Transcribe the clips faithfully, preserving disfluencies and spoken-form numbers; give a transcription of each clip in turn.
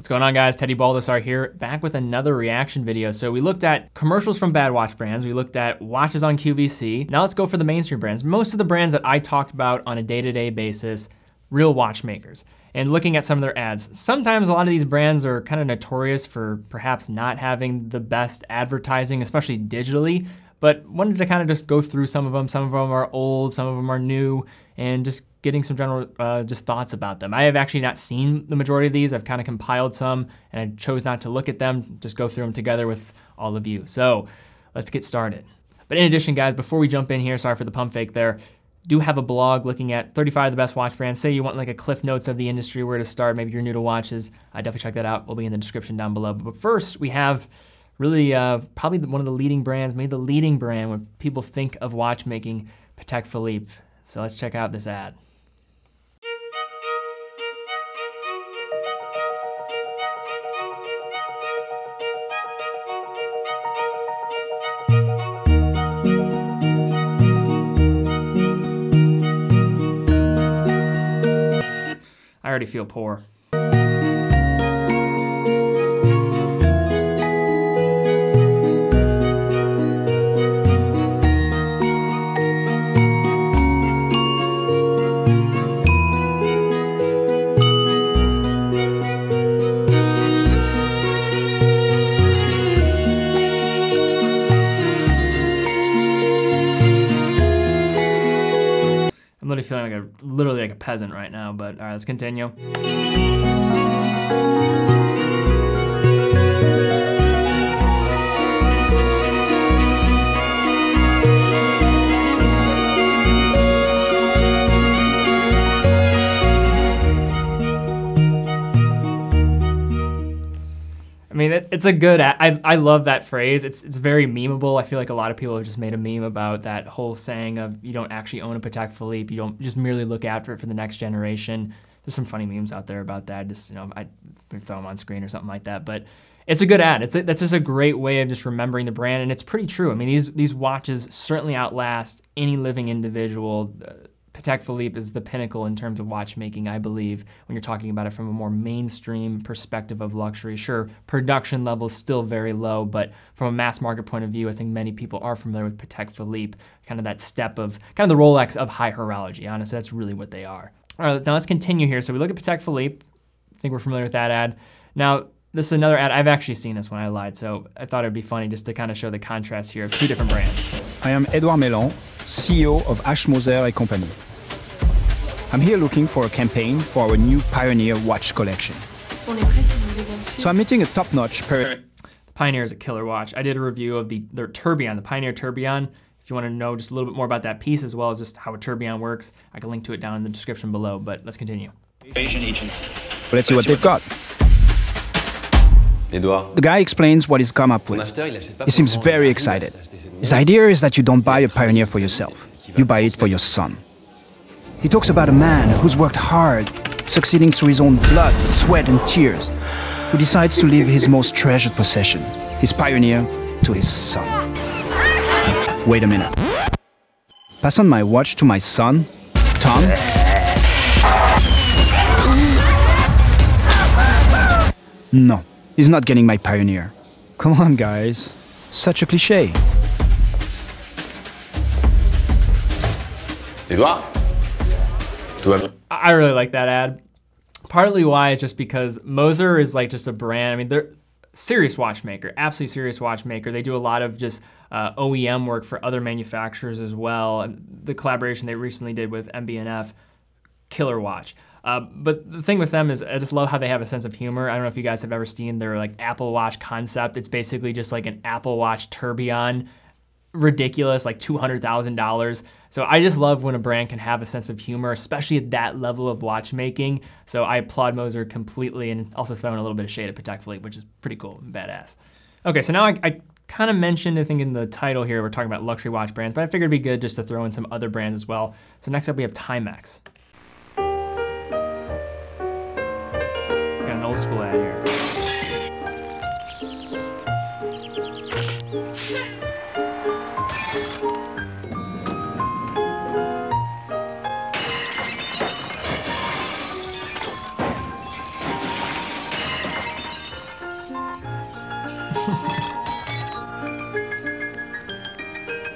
What's going on, guys? Teddy Baldassarre here, back with another reaction video. So we looked at commercials from bad watch brands. We looked at watches on Q V C. Now let's go for the mainstream brands. Most of the brands that I talked about on a day-to-day basis, real watchmakers, and looking at some of their ads. Sometimes a lot of these brands are kind of notorious for perhaps not having the best advertising, especially digitally, but wanted to kind of just go through some of them. Some of them are old, some of them are new, and just getting some general uh, just thoughts about them. I have actually not seen the majority of these. I've kind of compiled some and I chose not to look at them, just go through them together with all of you. So let's get started. But in addition, guys, before we jump in here, sorry for the pump fake there, do have a blog looking at thirty-five of the best watch brands. Say you want like a cliff notes of the industry, where to start, maybe you're new to watches. I definitely check that out. We'll be in the description down below. But first we have really uh, probably one of the leading brands, maybe the leading brand when people think of watchmaking, Patek Philippe. So let's check out this ad. I already feel poor. Feeling like a literally like a peasant right now, but all right, let's continue. I mean, it, it's a good, I, I love that phrase. It's, it's very memeable. I feel like a lot of people have just made a meme about that whole saying of you don't actually own a Patek Philippe, you don't just merely look after it for the next generation. There's some funny memes out there about that. Just, you know, I throw them on screen or something like that, but it's a good ad. It's a, that's just a great way of just remembering the brand, and it's pretty true. I mean, these, these watches certainly outlast any living individual. Uh, Patek Philippe is the pinnacle in terms of watchmaking, I believe, when you're talking about it from a more mainstream perspective of luxury. Sure, production level is still very low, but from a mass market point of view, I think many people are familiar with Patek Philippe, kind of that step of, kind of the Rolex of high horology. Honestly, that's really what they are. All right, now let's continue here. So we look at Patek Philippe. I think we're familiar with that ad. Now, this is another ad. I've actually seen this one, I lied, so I thought it'd be funny just to kind of show the contrast here of two different brands. I am Edouard Melon, C E O of H. Moser and Company. I'm here looking for a campaign for our new Pioneer watch collection. So I'm meeting a top-notch pair. The Pioneer is a killer watch. I did a review of the their tourbillon, the Pioneer tourbillon. If you want to know just a little bit more about that piece as well as just how a tourbillon works, I can link to it down in the description below, but let's continue. Asian agency. But let's see what they've got. The guy explains what he's come up with. He seems very excited. His idea is that you don't buy a Pioneer for yourself. You buy it for your son. He talks about a man who's worked hard, succeeding through his own blood, sweat, and tears, who decides to leave his most treasured possession, his Pioneer, to his son. Wait a minute. Pass on my watch to my son, Tom? No. He's not getting my Pioneer. Come on, guys. Such a cliché. I really like that ad. Partly why is just because Moser is like just a brand. I mean, they're serious watchmaker, absolutely serious watchmaker. They do a lot of just uh, O E M work for other manufacturers as well. And the collaboration they recently did with M B and F, killer watch. Uh, but the thing with them is I just love how they have a sense of humor. I don't know if you guys have ever seen their like Apple Watch concept. It's basically just like an Apple Watch tourbillon, ridiculous, like two hundred thousand dollars. So I just love when a brand can have a sense of humor, especially at that level of watchmaking. So I applaud Moser completely, and also throwing a little bit of shade at Patek Philippe, which is pretty cool and badass. Okay, so now I, I kind of mentioned, I think in the title here, we're talking about luxury watch brands, but I figured it'd be good just to throw in some other brands as well. So next up we have Timex. Old school ad here.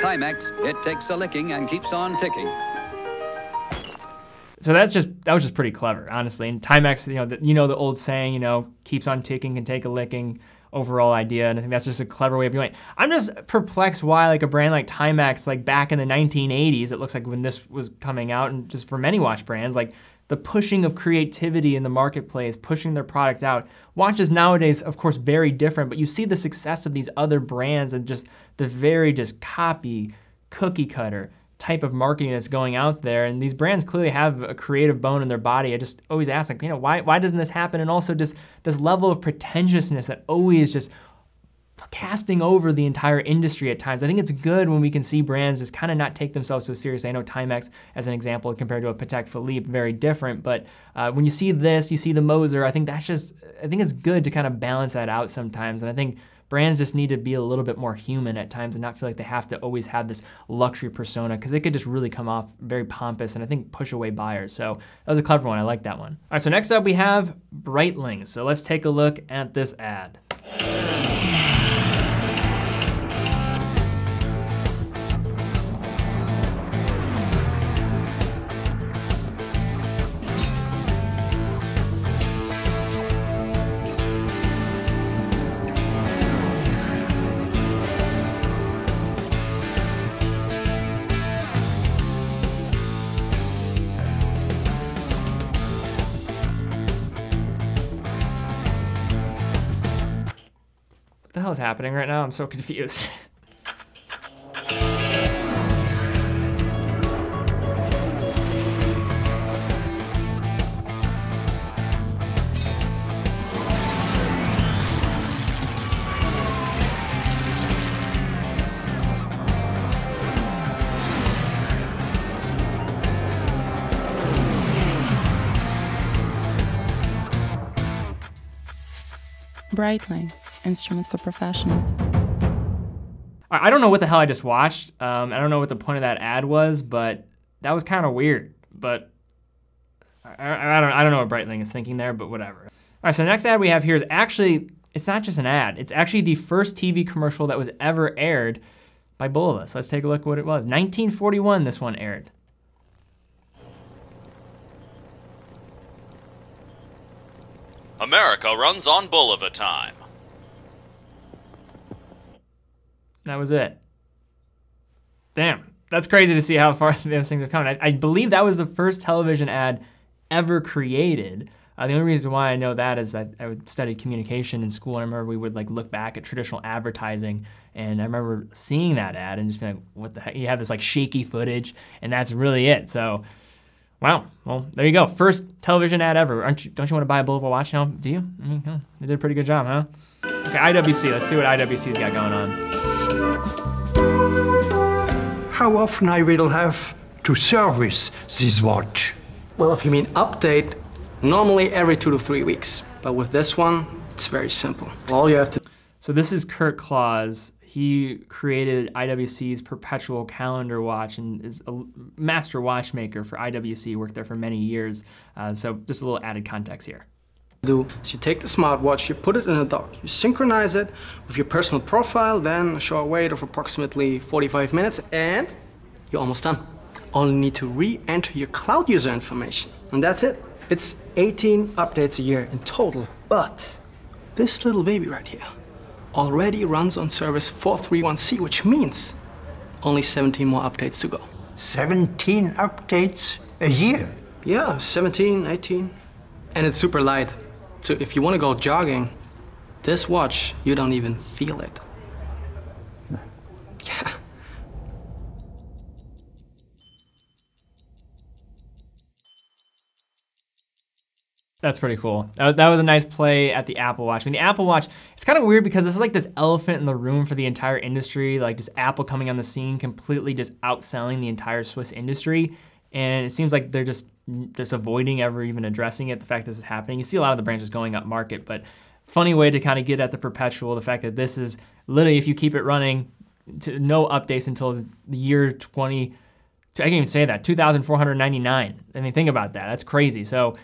Timex, it takes a licking and keeps on ticking. So that's just, that was just pretty clever, honestly. And Timex, you know, the, you know the old saying, you know, keeps on ticking and take a licking, overall idea. And I think that's just a clever way of doing it. I'm just perplexed why like a brand like Timex, like back in the nineteen eighties, it looks like when this was coming out, and just for many watch brands, like the pushing of creativity in the marketplace, pushing their product out. Watches nowadays, of course, very different, but you see the success of these other brands and just the very just copy, cookie cutter type of marketing that's going out there. And these brands clearly have a creative bone in their body. I just always ask, like, you know, why, why doesn't this happen? And also just this level of pretentiousness that always just casting over the entire industry at times. I think it's good when we can see brands just kind of not take themselves so seriously. I know Timex, as an example, compared to a Patek Philippe, very different, but uh, when you see this, you see the Moser, I think that's just, I think it's good to kind of balance that out sometimes. And I think brands just need to be a little bit more human at times and not feel like they have to always have this luxury persona, because it could just really come off very pompous and I think push away buyers. So that was a clever one, I like that one. All right, so next up we have Breitling. So let's take a look at this ad. What the hell is happening right now? I'm so confused. Breitling. Instruments for professionals. I don't know what the hell I just watched. Um, I don't know what the point of that ad was, but that was kind of weird. But I, I, I don't, I don't know what Breitling is thinking there, but whatever. All right, so the next ad we have here is actually, it's not just an ad. It's actually the first T V commercial that was ever aired by Bulova. So let's take a look what it was. nineteen forty-one, this one aired. America runs on Bulova time. That was it. Damn, that's crazy to see how far those things have come. I, I believe that was the first television ad ever created. Uh, the only reason why I know that is I, I studied communication in school, and I remember we would like look back at traditional advertising, and I remember seeing that ad and just being like, what the heck? You have this like shaky footage, and that's really it. So, wow, well, there you go. First television ad ever. Aren't you, don't you want to buy a Bulova watch now? Do you? Mm-hmm. They did a pretty good job, huh? Okay, I W C, let's see what I W C's got going on. How often I will have to service this watch? Well, if you mean update, normally every two to three weeks. But with this one, it's very simple. All you have to... So this is Kurt Claus. He created I W C's perpetual calendar watch and is a master watchmaker for I W C, worked there for many years. Uh, so just a little added context here. Do is you take the smartwatch, you put it in a dock, you synchronize it with your personal profile, then a short wait of approximately forty-five minutes, and you're almost done. Only need to re-enter your cloud user information, and that's it. It's eighteen updates a year in total, but this little baby right here already runs on service four three one C, which means only seventeen more updates to go. seventeen updates a year? Yeah, seventeen, eighteen. And it's super light. So if you want to go jogging, this watch, you don't even feel it. Yeah. That's pretty cool. That was a nice play at the Apple Watch. I mean, the Apple Watch, it's kind of weird because this is like this elephant in the room for the entire industry, like just Apple coming on the scene, completely just outselling the entire Swiss industry. And it seems like they're just just avoiding ever even addressing it, the fact this is happening. You see a lot of the brands just going up market, but funny way to kind of get at the perpetual, the fact that this is literally, if you keep it running, to no updates until the year twenty, I can't even say that, two thousand four hundred ninety-nine. I mean, think about that, that's crazy. So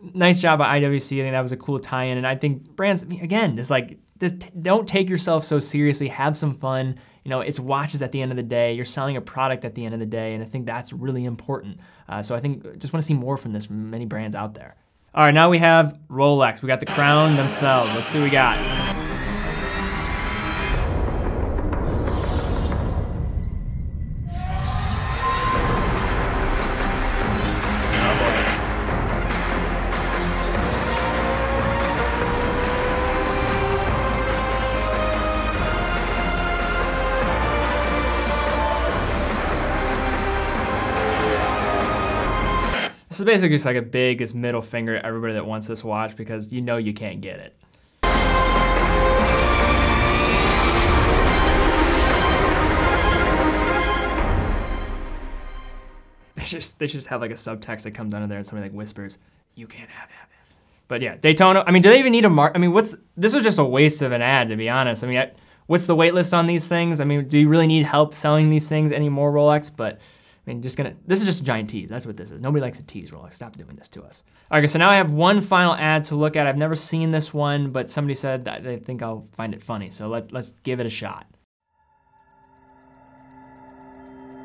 nice job by I W C, I think that was a cool tie-in, and I think brands, again, just like Just don't take yourself so seriously, have some fun. You know, it's watches at the end of the day, you're selling a product at the end of the day, and I think that's really important. Uh, so I think, just wanna see more from this, from many brands out there. All right, now we have Rolex. We got the crown themselves. Let's see what we got. This is basically just like a biggest middle finger to everybody that wants this watch because you know you can't get it. They just, they should just have like a subtext that comes under there and somebody like whispers, you can't have that. But yeah, Daytona, I mean, do they even need a mark? I mean, what's, this was just a waste of an ad, to be honest. I mean, I, what's the wait list on these things? I mean, do you really need help selling these things anymore, Rolex? But I mean, just gonna, this is just a giant tease. That's what this is. Nobody likes to tease, Rolex. Stop doing this to us. All right, so now I have one final ad to look at. I've never seen this one, but somebody said that they think I'll find it funny. So let's, let's give it a shot.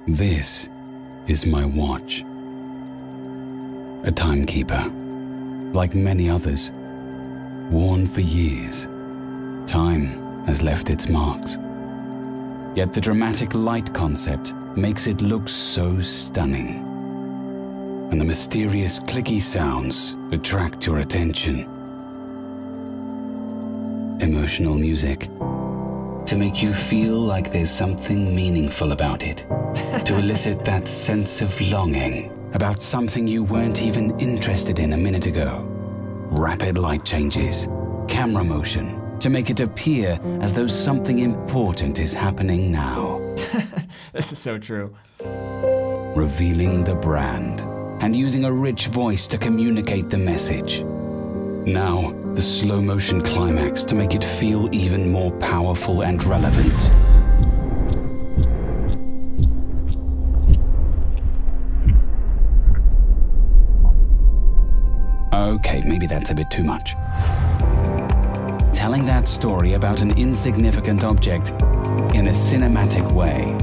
This is my watch. A timekeeper, like many others, worn for years. Time has left its marks. Yet the dramatic light concept makes it look so stunning. And the mysterious clicky sounds attract your attention. Emotional music to make you feel like there's something meaningful about it. To elicit that sense of longing about something you weren't even interested in a minute ago. Rapid light changes, camera motion, to make it appear as though something important is happening now. This is so true. Revealing the brand and using a rich voice to communicate the message. Now, the slow motion climax to make it feel even more powerful and relevant. Okay, maybe that's a bit too much. Telling that story about an insignificant object in a cinematic way.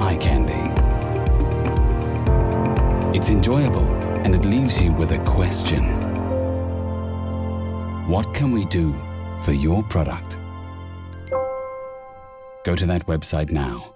Eye candy. It's enjoyable, and it leaves you with a question. What can we do for your product? Go to that website now.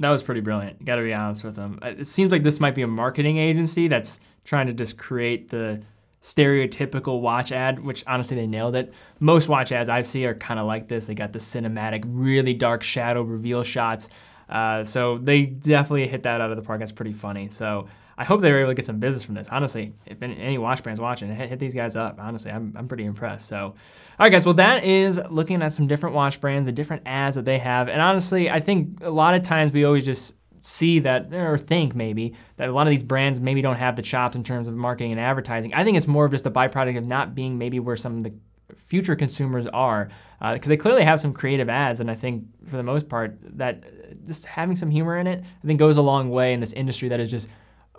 That was pretty brilliant, gotta be honest with them. It seems like this might be a marketing agency that's trying to just create the stereotypical watch ad, which honestly they nailed it. Most watch ads I see are kind of like this. They got the cinematic, really dark shadow reveal shots. Uh, so they definitely hit that out of the park. That's pretty funny. So I hope they were able to get some business from this. Honestly, if any watch brand's watching, hit, hit these guys up. Honestly, I'm, I'm pretty impressed. So, all right, guys, well, that is looking at some different watch brands, the different ads that they have. And honestly, I think a lot of times we always just see that, or think maybe, that a lot of these brands maybe don't have the chops in terms of marketing and advertising. I think it's more of just a byproduct of not being maybe where some of the future consumers are, because uh, they clearly have some creative ads, and I think for the most part that just having some humor in it, I think goes a long way in this industry that is just,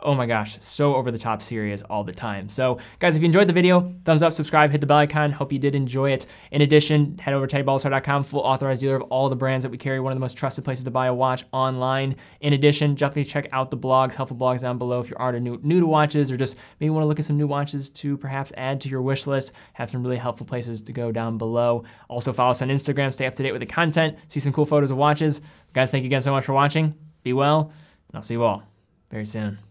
oh my gosh, so over the top serious all the time. So guys, if you enjoyed the video, thumbs up, subscribe, hit the bell icon. Hope you did enjoy it. In addition, head over to Teddy Baldassarre dot com, full authorized dealer of all the brands that we carry, one of the most trusted places to buy a watch online. In addition, definitely check out the blogs, helpful blogs down below if you are new, new to watches, or just maybe want to look at some new watches to perhaps add to your wish list. Have some really helpful places to go down below. Also follow us on Instagram, stay up to date with the content, see some cool photos of watches. Guys, thank you again so much for watching. Be well, and I'll see you all very soon.